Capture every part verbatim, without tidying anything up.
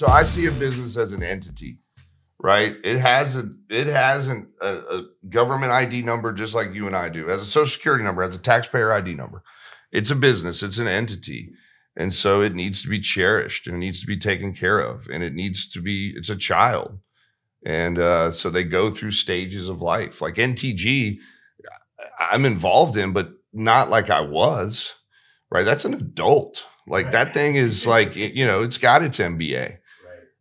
So I see a business as an entity, right? It has a it has an, a, a government I D number just like you and I do, has a social security number, has a taxpayer I D number. It's a business, it's an entity. And so it needs to be cherished and it needs to be taken care of and it needs to be, it's a child. And uh, so they go through stages of life. Like N T G, I'm involved in, but not like I was, right? That's an adult. Like right. That thing is like, you know, it's got its M B A, right?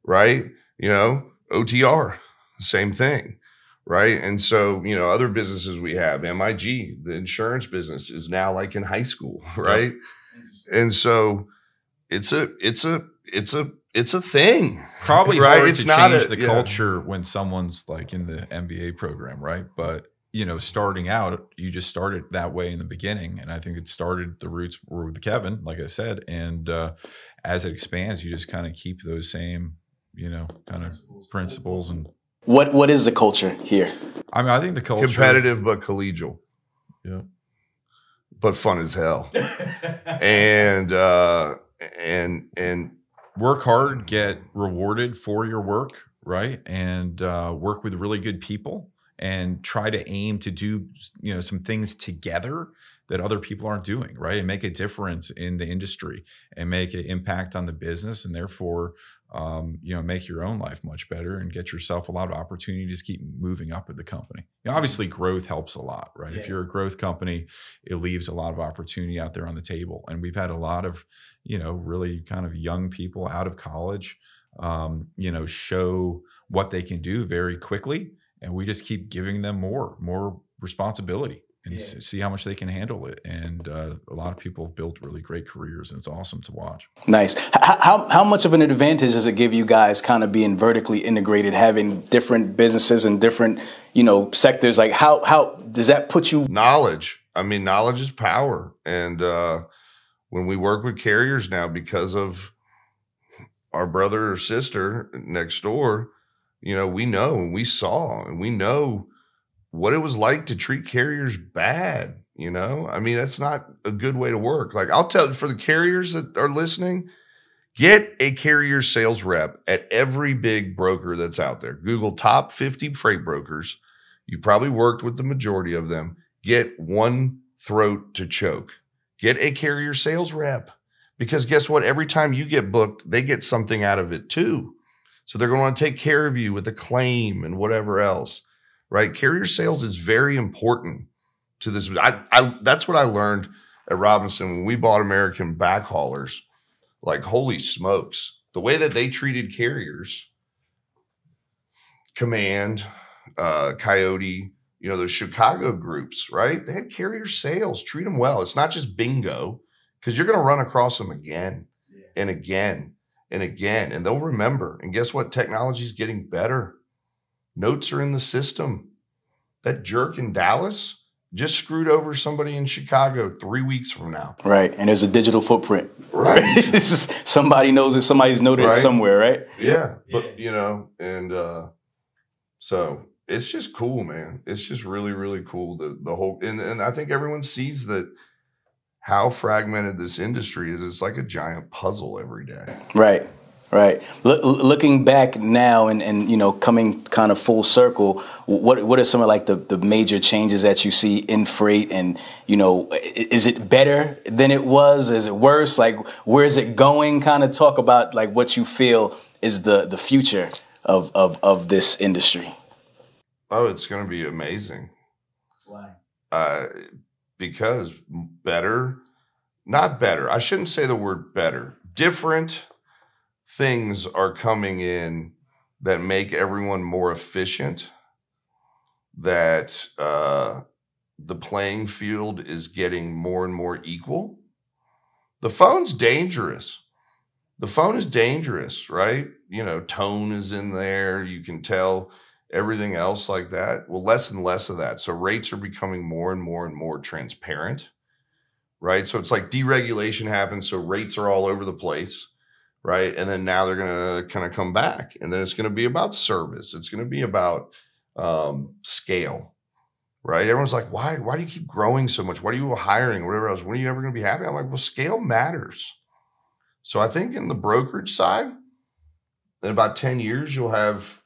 right? You know, O T R, same thing, right? And so, you know, other businesses we have, M I G, the insurance business is now like in high school, right? Yep. And so it's a, it's a, it's a, it's a thing. Probably right? hard it's to not change a, the yeah. culture when someone's like in the M B A program, right? But, you know, starting out, you just started that way in the beginning. And I think it started, the roots were with Kevin, like I said. And uh, as it expands, you just kind of keep those same, you know, kind of principles. And what what is the culture here? I mean, I think the culture. Competitive, but collegial. Yeah. But fun as hell. and uh and and work hard, get rewarded for your work, right? And uh work with really good people and try to aim to do, you know, some things together that other people aren't doing, right? And make a difference in the industry and make an impact on the business, and therefore um you know, make your own life much better and get yourself a lot of opportunities to keep moving up at the company. You know, obviously growth helps a lot, right? Yeah. If you're a growth company, it leaves a lot of opportunity out there on the table. And we've had a lot of, you know, really kind of young people out of college um you know, show what they can do very quickly, and we just keep giving them more more responsibility and yeah. see how much they can handle it. And uh, a lot of people have built really great careers, and it's awesome to watch. Nice. How, how, how much of an advantage does it give you guys kind of being vertically integrated, having different businesses and different, you know, sectors? Like how, how does that put you? Knowledge. I mean, knowledge is power. And uh, when we work with carriers now, because of our brother or sister next door, you know, we know and we saw and we know what it was like to treat carriers bad, you know? I mean, that's not a good way to work. Like I'll tell you, for the carriers that are listening, get a carrier sales rep at every big broker that's out there. Google top fifty freight brokers. You probably worked with the majority of them. Get one throat to choke. Get a carrier sales rep, because guess what? Every time you get booked, they get something out of it too. So they're going to take care of you with a claim and whatever else. Right? Carrier sales is very important to this. I, I, that's what I learned at Robinson when we bought American Backhaulers. Like, holy smokes. The way that they treated carriers, Command, uh, Coyote, you know, those Chicago groups, right? They had carrier sales. Treat them well. It's not just bingo, because you're going to run across them again yeah. and again and again. And they'll remember. And guess what? Technology is getting better. Notes are in the system. That jerk in Dallas just screwed over somebody in Chicago three weeks from now. Right. And there's a digital footprint. Right. Somebody knows it. Somebody's noted right. it somewhere, right? Yeah. yeah. But, you know, and uh, so it's just cool, man. It's just really, really cool. The, the whole, and, and I think everyone sees that how fragmented this industry is. It's like a giant puzzle every day. Right. Right. Look, looking back now and, and, you know, coming kind of full circle, what what are some of like the, the major changes that you see in freight? And, you know, is it better than it was? Is it worse? Like, where is it going? Kind of talk about like what you feel is the, the future of, of, of this industry. Oh, it's going to be amazing. Why? Uh, because better, not better. I shouldn't say the word better. Different things are coming in that make everyone more efficient, that uh, the playing field is getting more and more equal. The phone's dangerous. The phone is dangerous, right? You know, tone is in there. You can tell everything else like that. Well, less and less of that. So rates are becoming more and more and more transparent, right? So it's like deregulation happens. So rates are all over the place. Right. And then now they're going to kind of come back, and then it's going to be about service. It's going to be about um, scale. Right. Everyone's like, why? Why do you keep growing so much? Why are you hiring? Whatever else. When are you ever going to be happy? I'm like, well, scale matters. So I think in the brokerage side, in about ten years, you'll have,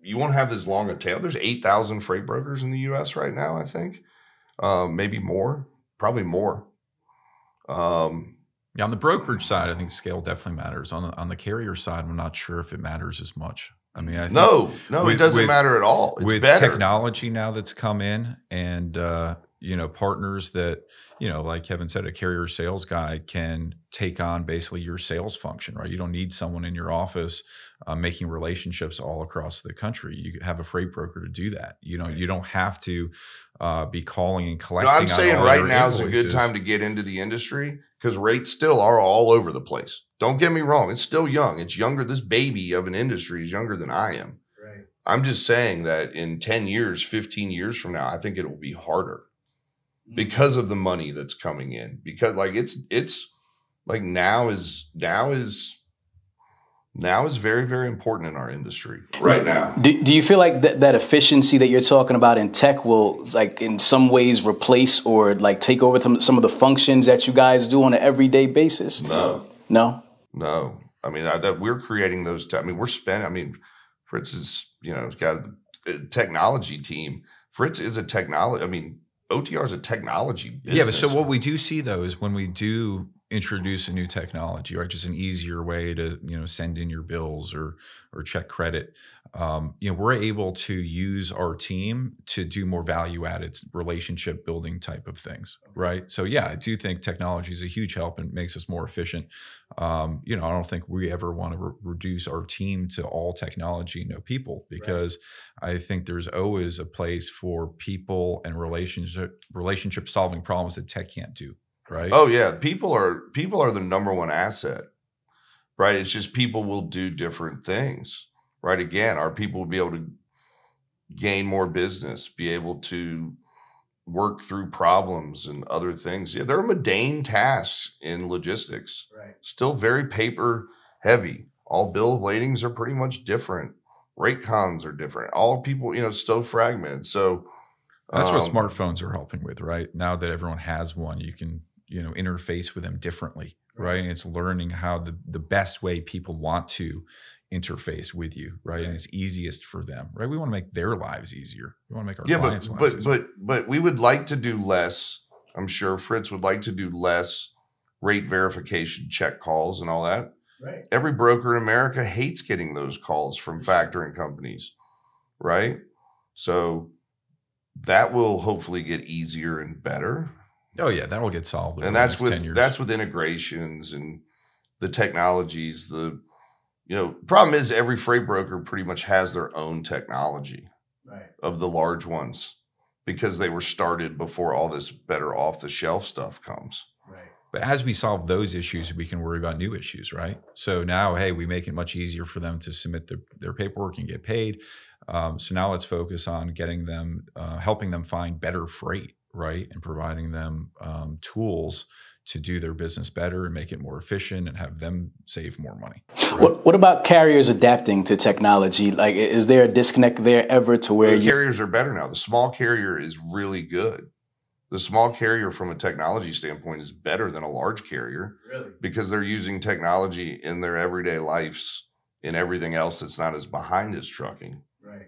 you won't have as long a tail. There's eight thousand freight brokers in the U S right now, I think. Um, maybe more, probably more. Um, yeah, on the brokerage side, I think scale definitely matters. On the, on the carrier side, I'm not sure if it matters as much. I mean, I think no, no, with, it doesn't with, matter at all. It's with better. Technology now that's come in, and uh, you know, partners that, you know, like Kevin said, a carrier sales guy can take on basically your sales function, right? You don't need someone in your office uh, making relationships all across the country. You have a freight broker to do that. You know, you don't have to uh, be calling and collecting. No, I'm saying right now is a good time to get into the industry because rates still are all over the place. Don't get me wrong. It's still young. It's younger. This baby of an industry is younger than I am. Right. I'm just saying that in ten years, fifteen years from now, I think it will be harder because of the money that's coming in. Because like it's, it's like now is, now is, now is very, very important in our industry right now. Do, do you feel like that, that efficiency that you're talking about in tech will like in some ways replace or like take over some, some of the functions that you guys do on an everyday basis? No, no. No, I mean, I, that we're creating those. I mean, we're spending. I mean, Fritz is, you know, got a technology team. Fritz is a technology. I mean, O T R is a technology business. Yeah, but so what we do see though is when we do introduce a new technology, right, just an easier way to, you know, send in your bills or or check credit. Um, you know, we're able to use our team to do more value-added relationship building type of things, right? So, yeah, I do think technology is a huge help and makes us more efficient. Um, you know, I don't think we ever want to re reduce our team to all technology, no people, because right. I think there's always a place for people and relationship relationship solving problems that tech can't do, right? Oh, yeah. People are people are the number one asset, right? It's just people will do different things. Right. Again, our people will be able to gain more business, be able to work through problems and other things. Yeah, there are mundane tasks in logistics, right? Still very paper heavy. All bill latings are pretty much different. Rate cons are different. All people, you know, still fragmented. So that's um, what smartphones are helping with, right? Now that everyone has one, you can, you know, interface with them differently, right? right? And it's learning how the, the best way people want to interface with you, right? right? And it's easiest for them, right? We want to make their lives easier. We want to make our yeah, clients' but, lives but, easier. But, but we would like to do less. I'm sure Fritz would like to do less rate verification check calls and all that. Right. Every broker in America hates getting those calls from factoring companies, right? So that will hopefully get easier and better. Oh yeah, that will get solved. And that's with that's with integrations and the technologies. The you know problem is every freight broker pretty much has their own technology, right? Of the large ones, because they were started before all this better off the shelf stuff comes. Right. But as we solve those issues, we can worry about new issues, right? So now, hey, we make it much easier for them to submit their, their paperwork and get paid. Um, so now let's focus on getting them, uh, helping them find better freight, right? And providing them um, tools to do their business better and make it more efficient and have them save more money. Right? What, what about carriers adapting to technology? Like, is there a disconnect there ever to where the carriers are better now? The small carrier is really good. The small carrier from a technology standpoint is better than a large carrier, really? Because they're using technology in their everyday lives and everything else that's not as behind as trucking. Right.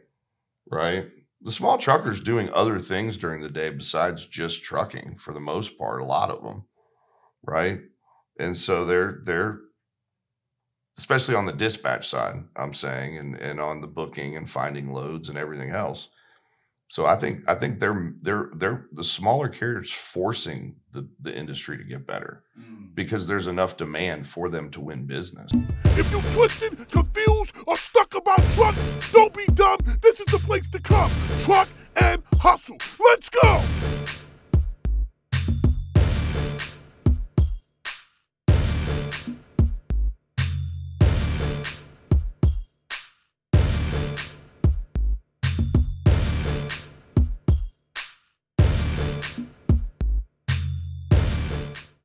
Right. The small trucker's doing other things during the day besides just trucking for the most part, a lot of them, right? And so they're, they're especially on the dispatch side, I'm saying, and, and on the booking and finding loads and everything else. So I think I think they're they're they're the smaller carriers forcing the, the industry to get better mm. because there's enough demand for them to win business. If you're twisted, confused, or stuck about trucks, don't be dumb. This is the place to come. Truck and Hustle. Let's go.